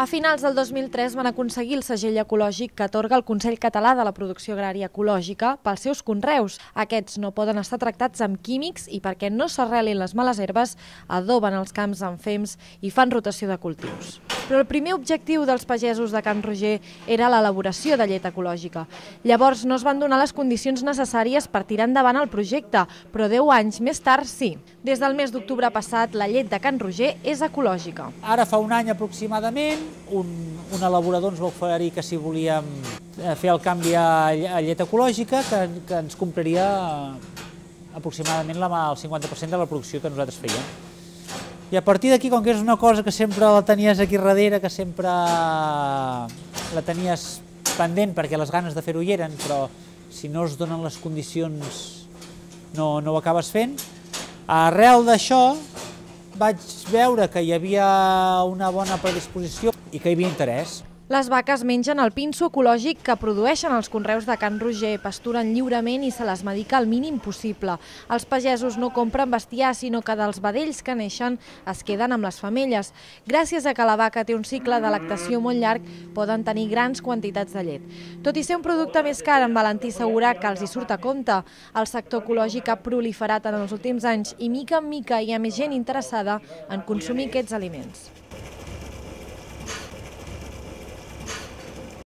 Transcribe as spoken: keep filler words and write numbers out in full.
A finals del dos mil tres van aconseguir el segell ecològic que atorga el Consell Català de la Producció Agrària Ecològica pels seus conreus. Aquests no poden estar tractats amb químics i perquè no s'arrelin les males herbes, adoben els camps amb fems i fan rotació de cultius. Però el primer objectiu dels pagesos de Can Roger era l'elaboració de llet ecològica. Llavors no es van donar les condicions necessàries per tirar endavant el projecte, però deu anys més tard sí. Des del mes d'octubre passat, la llet de Can Roger és ecològica. Ara fa un any aproximadament, Un, un elaborador ens va oferir que si volíem fer el canvi a llet ecològica que, que ens compraria aproximadament la, el cinquanta per cent de la producció que nosaltres fèiem. I a partir d'aquí, com que és una cosa que sempre la tenies aquí darrere, que sempre la tenies pendent perquè les ganes de fer-ho hi eren, però si no es donen les condicions no, no ho acabes fent, arrel d'això vaig veure que hi havia una bona predisposició i que hi havia interès. Les vaques mengen el pinso ecològic que produeixen els conreus de Can Roger, pasturen lliurement i se les medica el mínim possible. Els pagesos no compren bestiar, sinó que dels vedells que neixen es queden amb les femelles. Gràcies a que la vaca té un cicle de lactació molt llarg, poden tenir grans quantitats de llet. Tot i ser un producte més car, en Valentí Segurá que els hi surt a compte. El sector ecològic ha proliferat en els últims anys i mica en mica hi ha més gent interessada en consumir aquests aliments.